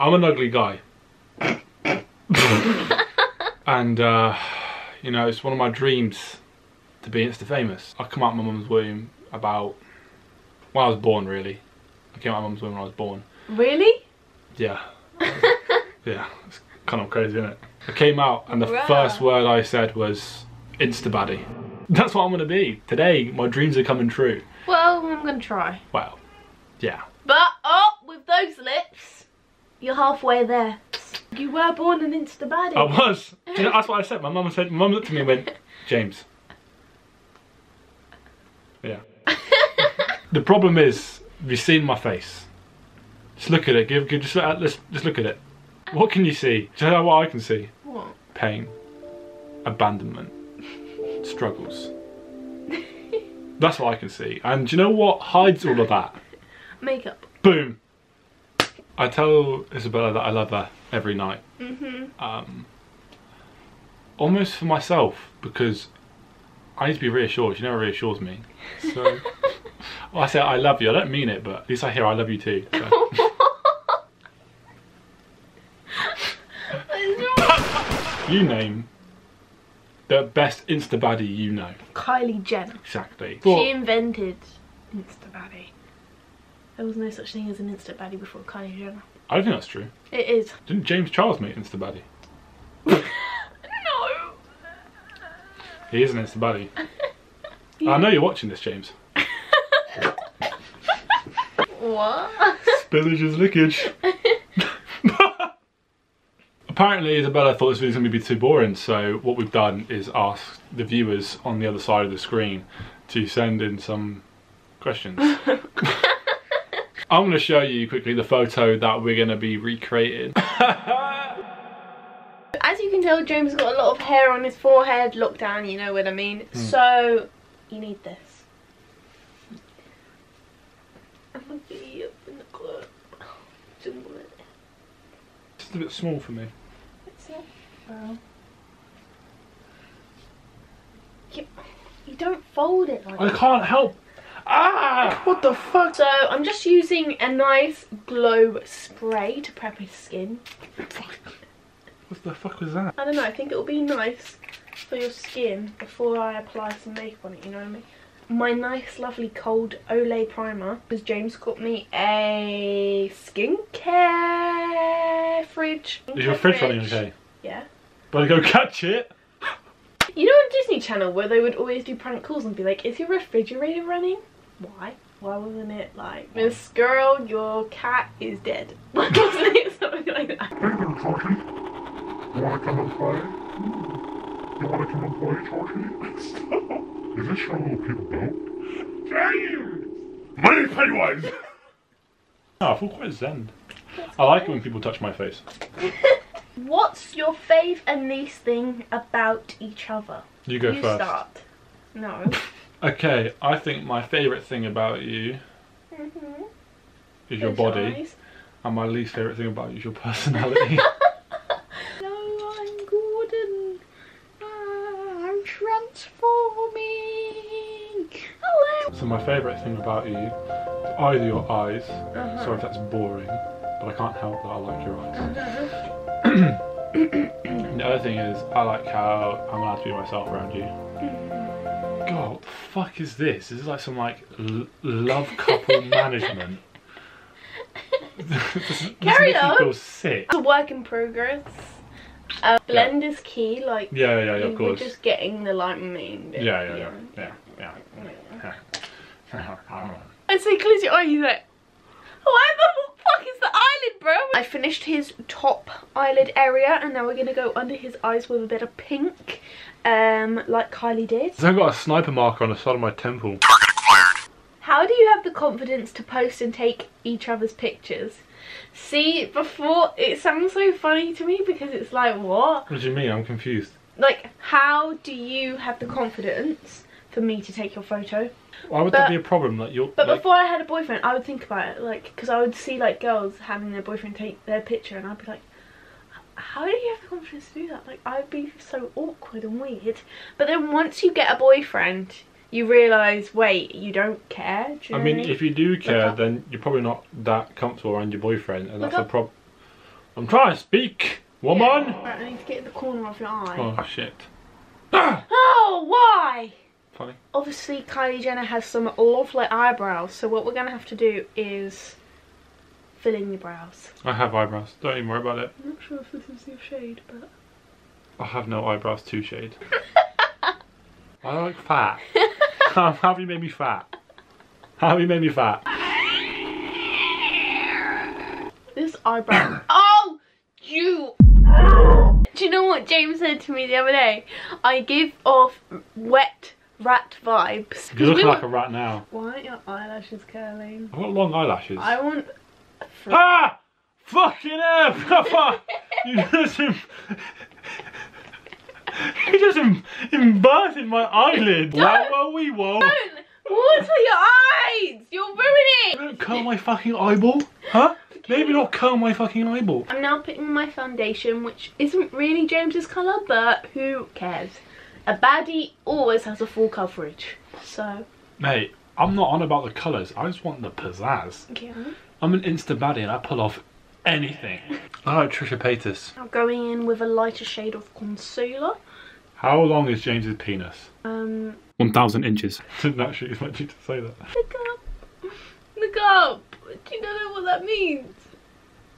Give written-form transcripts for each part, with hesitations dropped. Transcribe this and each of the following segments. I'm an ugly guy. And, you know, it's one of my dreams to be Insta famous. I come out of my mum's womb about, when I was born really. I came out of my mum's womb when I was born. Really? Yeah. Yeah, it's kind of crazy, isn't it? I came out and the first word I said was Insta baddie. That's what I'm gonna be. Today, my dreams are coming true. Well, I'm gonna try. Well, yeah. But, oh, with those lips, you're halfway there. You were born an Insta baddie. I was. You know, that's what I said. My mum said. My mum looked at me and went, James. Yeah. The problem is, have you seen my face? Just look at it. Just look at it. What can you see? Do you know what I can see? What? Pain, abandonment, struggles. That's what I can see. And do you know what hides all of that? Makeup. Boom. I tell Isabella that I love her every night. Mm-hmm. Almost for myself, because I need to be reassured. She never reassures me. So well, I say I love you. I don't mean it, but at least I hear I love you too. So. You name the best Insta baddie you know. Kylie Jenner. Exactly. But she invented Insta baddie. There was no such thing as an Insta baddie before Kylie Jenner. I don't think that's true. It is. Didn't James Charles make Insta baddie? No. He is an Insta baddie. Yeah. I know you're watching this, James. What? Spillage is lickage. Apparently Isabella thought this video was going to be too boring, so what we've done is ask the viewers on the other side of the screen to send in some questions. I'm going to show you quickly the photo that we're going to be recreating. As you can tell, James got a lot of hair on his forehead, lockdown, you know what I mean. Mm. So, you need this. I'm going to be up in the club. It's just a bit small for me. It's not, bro. You don't fold it like that. I can't help. Ah! What the fuck? So I'm just using a nice glow spray to prep his skin. What the fuck was that? I don't know, I think it'll be nice for your skin before I apply some makeup on it, you know what I mean? My nice lovely cold Olay primer, because James got me a skincare fridge. Is your fridge running okay? Yeah. Better go catch it! You know on Disney Channel where they would always do prank calls and be like, is your refrigerator running? Why? Why wasn't it like, Miss Girl, your cat is dead? Why wasn't it something like that? Hey, little Chucky. You wanna come and play? You wanna come and play, Chucky? Is this your little people belt? James! Money Pennywise! No, I feel quite zen. I like it when people touch my face. What's your fave and least thing about each other? You go first. You start. No. Okay, I think my favourite thing about you is your body. Eyes. And my least favourite thing about you is your personality. No, I'm Gordon. I'm transforming. Hello. So my favourite thing about you is either your eyes. Sorry if that's boring, but I can't help that I like your eyes. The other thing is I like how I'm allowed to be myself around you. God, what the fuck is this? This is like some like love couple management. Carry on. Feel sick. It's a work in progress. Blend is key. Like yeah, of course. Just getting the like main bit. Yeah. And so close your eye. You're like, why the fuck is the eyelid, bro? I finished his top eyelid area, and now we're gonna go under his eyes with a bit of pink, like Kylie did. So I've got a sniper marker on the side of my temple. How do you have the confidence to post and take each other's pictures? See, before it sounds so funny to me because it's like, what? What do you mean? I'm confused. Like, how do you have the confidence for me to take your photo? Why would that be a problem? Like you're, but like, before I had a boyfriend, I would think about it, like, because I would see like girls having their boyfriend take their picture, and I'd be like, how do you have the confidence to do that? Like, I'd be so awkward and weird. But then once you get a boyfriend, you realise, wait, you don't care. Do you know I mean, if you do care, then you're probably not that comfortable around your boyfriend, and that's a problem. I'm trying to speak, woman. Yeah, right, I need to get the corner of your eye. Oh shit! Oh, why? Funny. Obviously, Kylie Jenner has some lovely eyebrows, so what we're gonna have to do is fill in your brows. I have eyebrows. Don't even worry about it. I'm not sure if this is your shade, but I have no eyebrows to shade. I don't like fat. How have you made me fat? How have you made me fat? This eyebrow. Oh, you. Do you know what James said to me the other day? I give off wet rat vibes. You look like a rat now. Why aren't your eyelashes curling? I've got long eyelashes. I want. Ah! Fucking hell! Papa! You just. You just inverted my eyelid. Wow, wee wow. Don't water your eyes. You're ruining it. Don't curl my fucking eyeball, huh? Okay. Maybe not curl my fucking eyeball. I'm now putting my foundation, which isn't really James's colour, but who cares? A baddie always has a full coverage, so. Mate, I'm not on about the colours. I just want the pizzazz. Yeah. I'm an insta baddie, and I pull off anything. I like Trisha Paytas. I'm going in with a lighter shade of concealer. How long is James's penis? 1,000 inches. Didn't actually expect you to say that. Look up. Look up. Do you know what that means?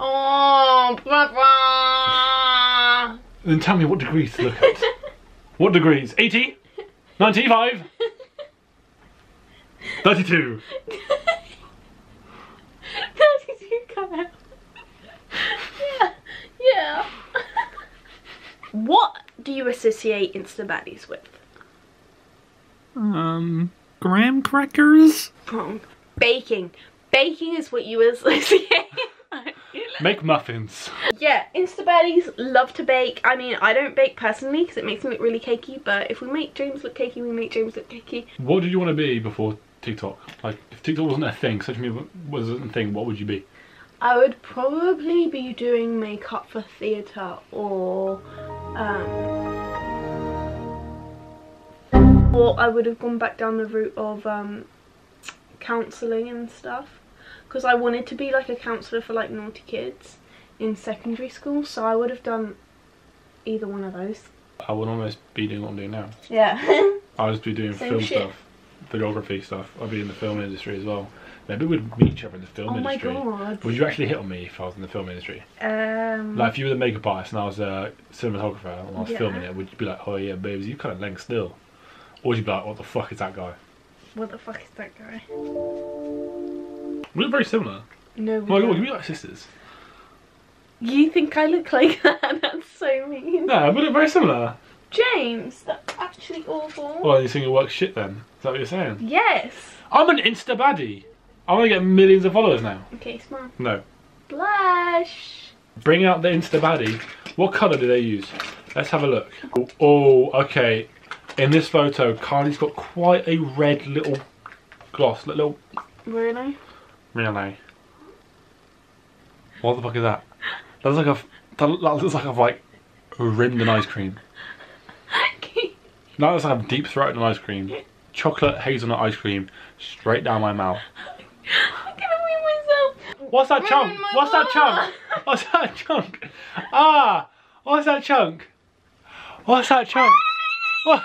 Oh, brother. Then tell me what degrees to look at. What degrees? 80? 95? 32? 32 come out. Yeah. Yeah. What do you associate insta baddies with? Graham crackers? Wrong. Baking. Baking is what you associate. Make muffins. Yeah, insta baddies love to bake. I mean, I don't bake personally because it makes me look really cakey, but if we make James look cakey, we make James look cakey. What did you want to be before TikTok? Like, if TikTok wasn't a thing, social media wasn't a thing, what would you be? I would probably be doing makeup for theatre or I would have gone back down the route of counselling and stuff, because I wanted to be like a counsellor for like naughty kids in secondary school, so I would have done either one of those. I would almost be doing what I'm doing now. Yeah. I would just be doing film stuff, videography stuff. I'd be in the film industry as well. Maybe we'd meet each other in the film industry. Oh my god. Would you actually hit on me if I was in the film industry? Like if you were the makeup artist and I was a cinematographer and I was filming it, would you be like, oh yeah, babes, you kind of length still? Or would you be like, what the fuck is that guy? What the fuck is that guy? We look very similar. No, we don't. My god, you look like sisters. You think I look like that? That's so mean. No, we look very similar. James, that's actually awful. Well, you think you work shit then? Is that what you're saying? Yes. I'm an insta baddie. I want to get millions of followers now. Okay, smile. No. Blush. Bring out the insta baddie. What colour do they use? Let's have a look. Oh, okay. In this photo, Kylie's got quite a red little gloss. Little. Really? Really. What the fuck is that? That looks like a. That looks like I've like rimmed an ice cream. That looks like I've deep throated an ice cream. Chocolate hazelnut ice cream straight down my mouth. I'm gonna wee myself. What's that chunk? What's that chunk? What's that chunk? Ah! What's that chunk? What's that chunk? What?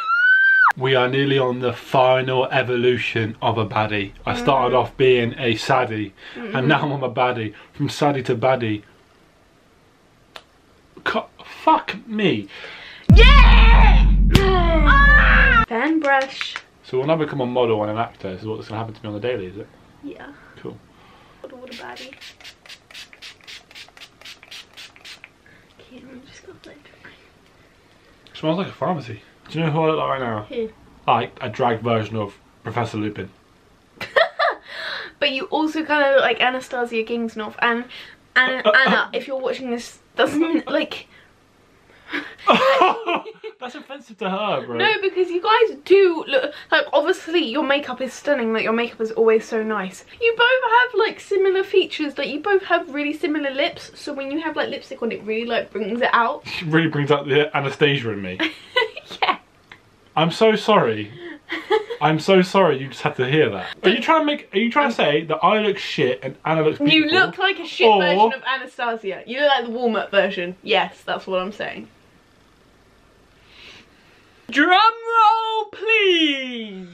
We are nearly on the final evolution of a baddie. I started off being a saddie, and now I'm a baddie. From saddie to baddie. Fuck me. Yeah! Fan brush. So when I become a model and an actor, this is what's going to happen to me on the daily, is it? Yeah. Cool. What a baddie. Okay, I'm just going to play dry. Smells like a pharmacy. Do you know who I look like right now? Who? Like a drag version of Professor Lupin. But you also kind of look like Anastasia Kingsnoth and Anna, if you're watching this, doesn't like... That's offensive to her, bro. No, because you guys do look like, obviously your makeup is stunning, like your makeup is always so nice. You both have like similar features, like you both have really similar lips, so when you have like lipstick on, it really like brings it out. It really brings out the Anastasia in me. Yeah. I'm so sorry. I'm so sorry you just had to hear that. Are you trying to say that I look shit and Anna looks beautiful? You look like a shit version of Anastasia. You look like the warm-up version. Yes, that's what I'm saying. Drum roll, please!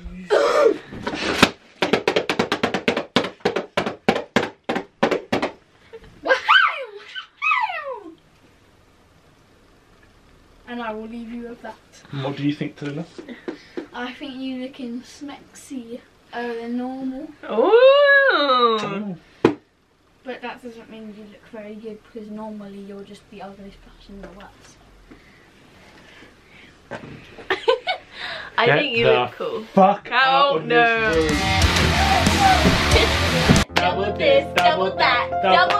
And I will leave you with that. What do you think, Tula? I think you looking smexy than normal. Oh! But that doesn't mean you look very good, because normally you're just the ugliest person in the world. I think you look cool. Fuck out! No. Double this, double that, double.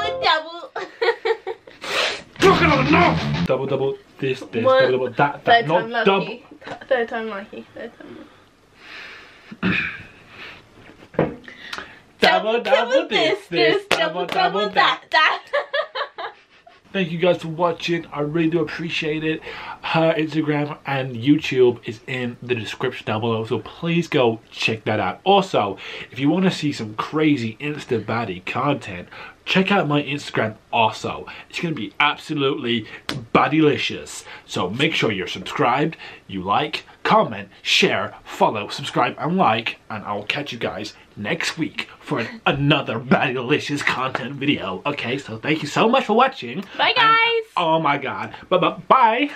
Look at it now. Double, double this, double, double that, that. Not double. Third time lucky. Third time lucky. Double, double this, double, double that. Thank you guys for watching. I really do appreciate it. Her Instagram and YouTube is in the description down below, so please go check that out. Also, if you want to see some crazy Insta baddie content, check out my Instagram also. It's going to be absolutely baddylicious. So make sure you're subscribed, you like, comment, share, follow, subscribe, and like. And I'll catch you guys next week for another baddylicious content video. Okay, so thank you so much for watching. Bye, guys. And, oh my God. Bye.